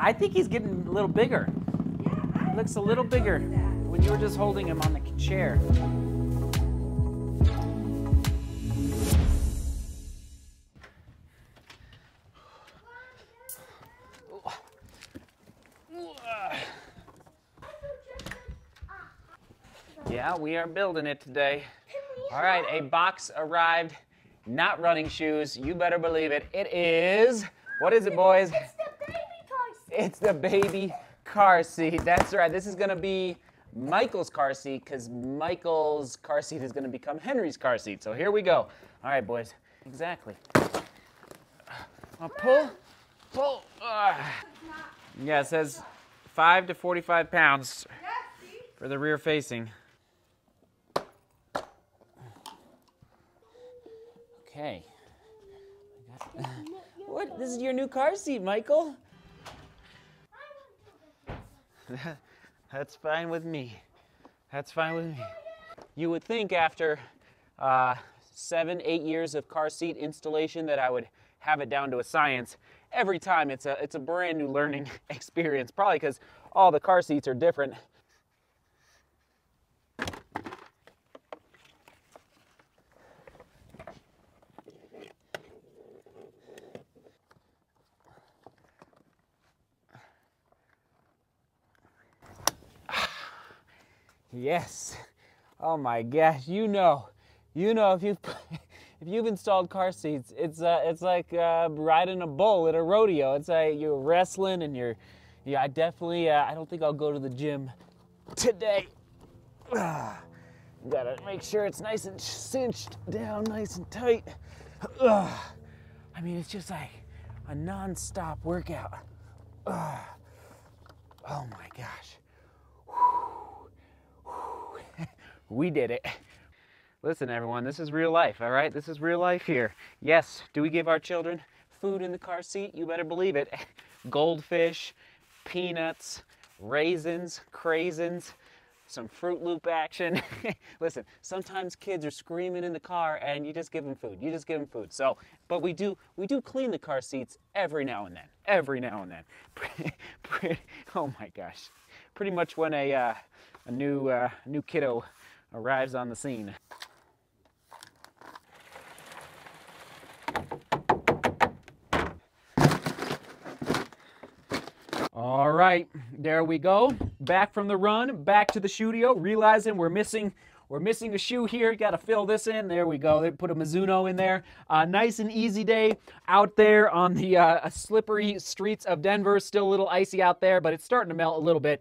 I think he's getting a little bigger. Yeah, looks a little bigger when you were just holding him on the chair. Yeah, we are building it today. All right, a box arrived. Not running shoes. You better believe it. It is, what is it, boys? It's the baby car seat. It's the baby car seat. That's right. This is going to be Michael's car seat because Michael's car seat is going to become Henry's car seat. So here we go. All right, boys. Exactly. I'll pull. Pull. Yeah, it says 5 to 45 pounds for the rear facing. Okay. What? This is your new car seat, Michael? That's fine with me. That's fine with me. You would think after 7, 8 years of car seat installation that I would have it down to a science. Every time it's a brand new learning experience, probably because all the car seats are different. Yes. Oh my gosh. You know, if you've installed car seats, it's like riding a bull at a rodeo. It's like you're wrestling and you're, yeah. I definitely. I don't think I'll go to the gym today. Gotta make sure it's nice and cinched down, nice and tight. I mean, it's just like a non-stop workout. Oh my gosh. We did it. Listen, everyone, this is real life, all right? This is real life here. Yes, do we give our children food in the car seat? You better believe it. Goldfish, peanuts, raisins, craisins, some Fruit Loop action. Listen, sometimes kids are screaming in the car and you just give them food. You just give them food. So, but we do clean the car seats every now and then. Every now and then. Oh my gosh. Pretty much when a new kiddo arrives on the scene. All right, there we go. Back from the run, back to the studio, realizing we're missing a shoe here. Got to fill this in. There we go. They put a Mizuno in there. Nice and easy day out there on the slippery streets of Denver. Still a little icy out there, but it's starting to melt a little bit.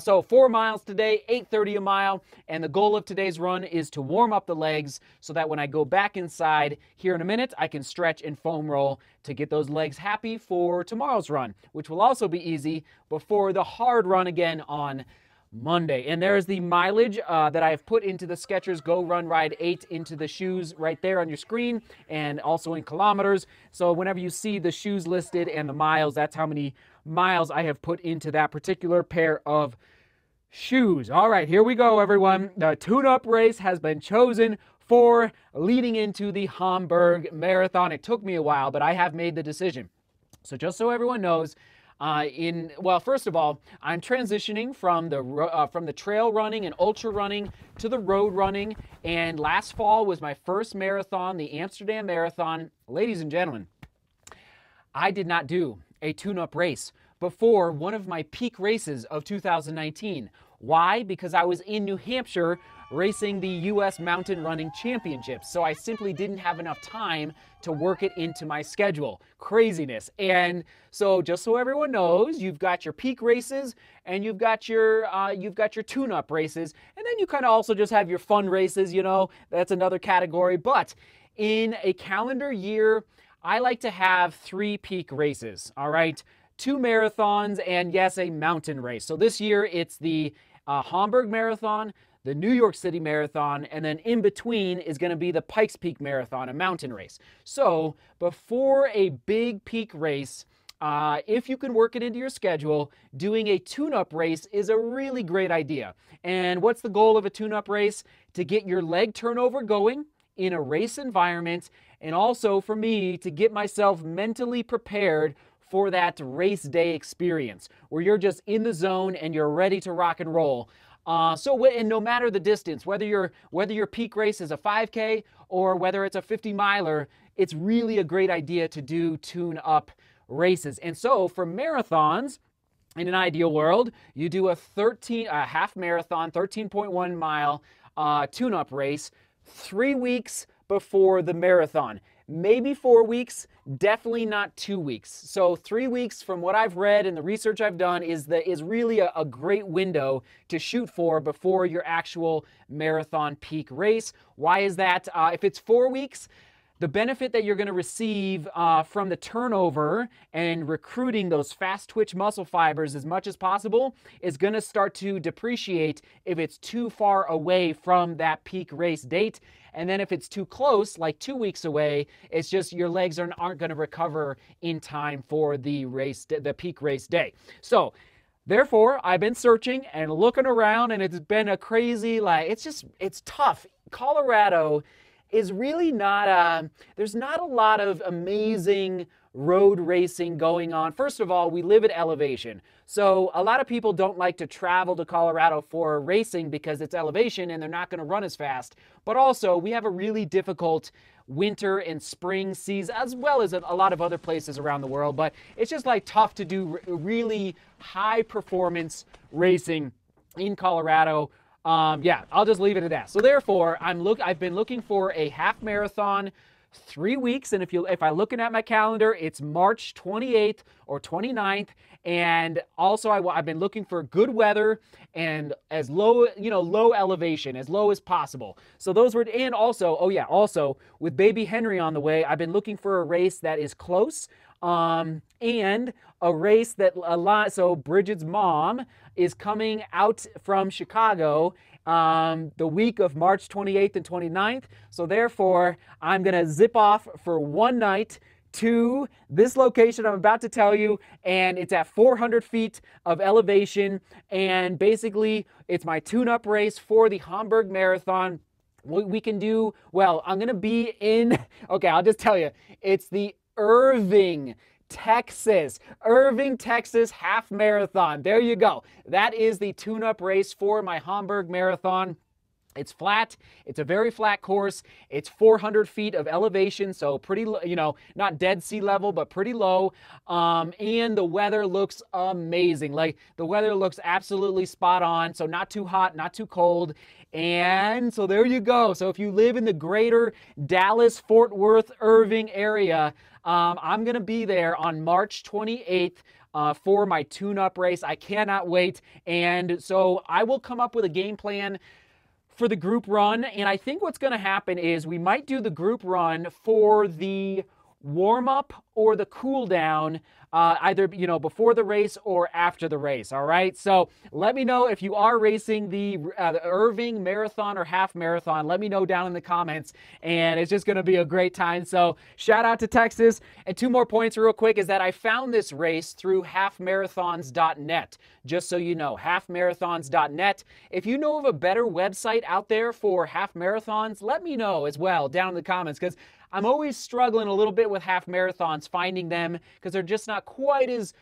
So 4 miles today, 8:30 a mile, and the goal of today's run is to warm up the legs so that when I go back inside here in a minute, I can stretch and foam roll to get those legs happy for tomorrow's run, which will also be easy before the hard run again on Monday. And there's the mileage that I have put into the Skechers Go Run Ride 8 into the shoes right there on your screen and also in kilometers. So whenever you see the shoes listed and the miles, that's how many miles I have put into that particular pair of shoes. All right, here we go, everyone. The tune-up race has been chosen for leading into the Hamburg Marathon. It took me a while, but I have made the decision. So just so everyone knows, well, first of all, I'm transitioning from the trail running and ultra running to the road running. And last fall was my first marathon, the Amsterdam Marathon. Ladies and gentlemen, I did not do a tune-up race before one of my peak races of 2019. Why? Because I was in New Hampshire racing the US Mountain Running Championships. So I simply didn't have enough time to work it into my schedule. Craziness. And so just so everyone knows, you've got your peak races and you've got your tune-up races. And then you kind of also just have your fun races, you know, that's another category. But in a calendar year, I like to have 3 peak races, all right? 2 marathons and yes, a mountain race. So this year it's the Hamburg Marathon, the New York City Marathon, and then in between is going to be the Pikes Peak Marathon, a mountain race. So before a big peak race, if you can work it into your schedule, doing a tune-up race is a really great idea. And what's the goal of a tune-up race? To get your leg turnover going in a race environment, and also for me to get myself mentally prepared for that race day experience where you're just in the zone and you're ready to rock and roll. And no matter the distance, whether your peak race is a 5K or whether it's a 50 miler, it's really a great idea to do tune-up races. And so for marathons, in an ideal world, you do a half marathon, 13.1 mile tune-up race 3 weeks before the marathon. Maybe 4 weeks, definitely not 2 weeks. So 3 weeks, from what I've read and the research I've done, is really a great window to shoot for before your actual marathon peak race. Why is that? If it's 4 weeks, the benefit that you're going to receive from the turnover and recruiting those fast twitch muscle fibers as much as possible is going to start to depreciate if it's too far away from that peak race date. And then if it's too close, like 2 weeks away, it's just your legs aren't going to recover in time for the peak race day. So therefore, I've been searching and looking around, and it's been a crazy, it's tough. Colorado is really not there's not a lot of amazing road racing going on. First of all, we live at elevation. So a lot of people don't like to travel to Colorado for racing because it's elevation and they're not gonna run as fast. But also, we have a really difficult winter and spring season, as well as a lot of other places around the world. But it's just tough to do really high performance racing in Colorado. Yeah, I'll just leave it at that. So therefore, I've been looking for a half marathon, 3 weeks, and if I'm looking at my calendar, it's March 28th or 29th, and also I've been looking for good weather and as low, low elevation, as low as possible. So those were, and also, with baby Henry on the way, I've been looking for a race that is close. And a race that so Bridget's mom is coming out from Chicago the week of March 28th and 29th. So therefore, I'm going to zip off for one night to this location I'm about to tell you, and it's at 400 feet of elevation. And basically, it's my tune-up race for the Hamburg Marathon. We can do, well, I'm going to be in, okay, I'll just tell you, it's the Irving, Texas half marathon. There you go. That is the tune-up race for my Hamburg Marathon. It's flat. It's a very flat course. It's 400 feet of elevation, so pretty, not dead sea level, but pretty low. And the weather looks amazing. The weather looks absolutely spot on, so not too hot, not too cold. And so there you go. So if you live in the greater Dallas, Fort Worth, Irving area, I'm going to be there on March 28th. For my tune-up race. I cannot wait. And so I will come up with a game plan for the group run, and I think what's going to happen is we might do the group run for the warm-up or the cool-down, either before the race or after the race, all right? So let me know if you are racing the Irving Marathon or Half Marathon. Let me know down in the comments, and it's just going to be a great time. So shout out to Texas. And two more points real quick is that I found this race through halfmarathons.net, just so you know, halfmarathons.net. If you know of a better website out there for half marathons, let me know as well down in the comments, because I'm always struggling a little bit with half marathons, finding them, because they're just not quite as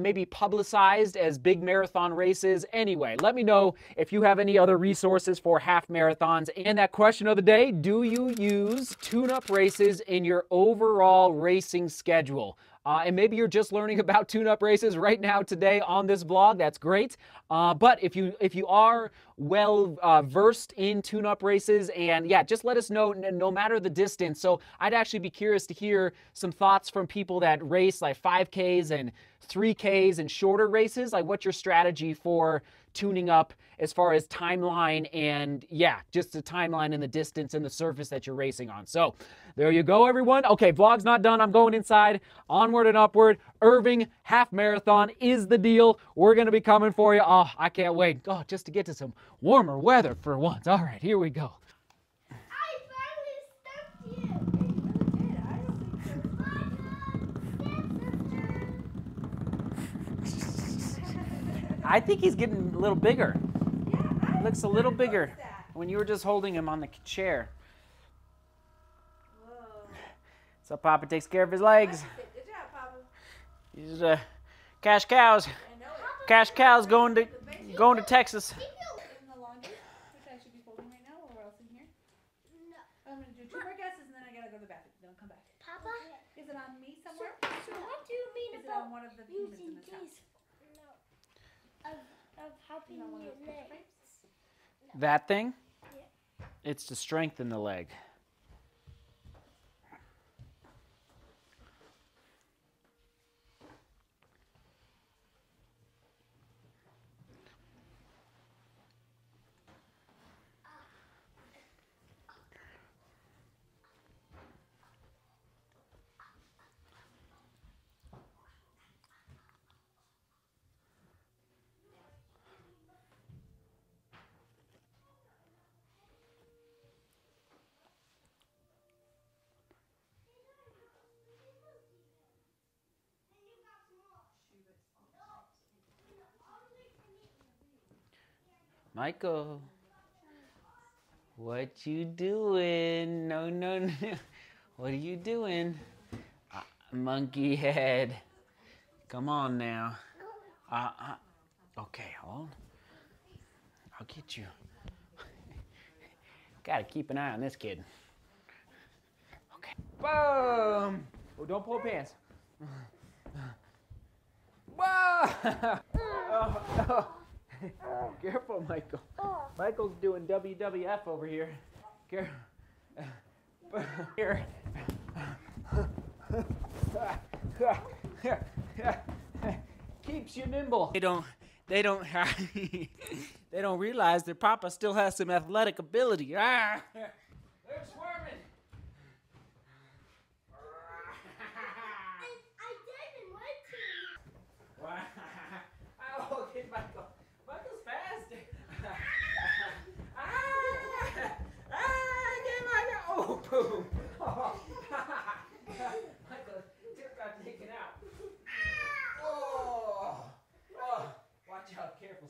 maybe publicized as big marathon races. Anyway, let me know if you have any other resources for half marathons. And that question of the day, do you use tune-up races in your overall racing schedule? And maybe you're just learning about tune-up races right now today on this vlog. That's great. But if you are well versed in tune-up races, and yeah, just let us know no matter the distance. So I'd actually be curious to hear some thoughts from people that race 5Ks and 3Ks and shorter races. What's your strategy for tuning up as far as timeline and, yeah, just the timeline and the distance and the surface that you're racing on. So there you go, everyone. Okay, vlog's not done. I'm going inside. Onward and upward. Irving Half Marathon is the deal. We're going to be coming for you. Oh, I can't wait. Oh, just to get to some warmer weather for once. All right, here we go. I think he's getting a little bigger. Yeah, he looks a little bigger when you were just holding him on the chair. Whoa. So Papa takes care of his legs. Good job, Papa. These cash cows. Cash cows going to Texas. That thing? Yeah. It's to strengthen the leg. Michael, what you doing? No, no, no. What are you doing? Monkey head. Come on now. Okay, hold on. I'll get you. Gotta keep an eye on this kid. Okay. Boom! Oh, don't pull pants. Whoa! Oh, oh. Careful, Michael. Michael's doing WWF over here. Careful. Here. Keeps you nimble. They don't realize their papa still has some athletic ability. Ah! They're swarming. Michael just got taken out. Oh, oh, watch out, careful.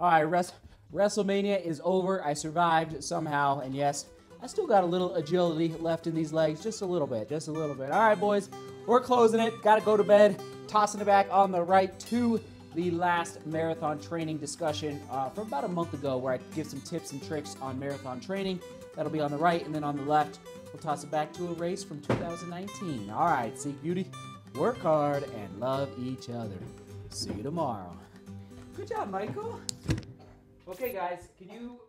All right, WrestleMania is over. I survived somehow, and yes, I still got a little agility left in these legs, just a little bit, just a little bit. All right, boys, we're closing it. Got to go to bed. Tossing it back on the right to the last marathon training discussion from about a month ago, where I give some tips and tricks on marathon training. That'll be on the right, and then on the left, we'll toss it back to a race from 2019. All right, seek beauty, work hard, and love each other. See you tomorrow. Good job, Michael. Okay, guys, can you...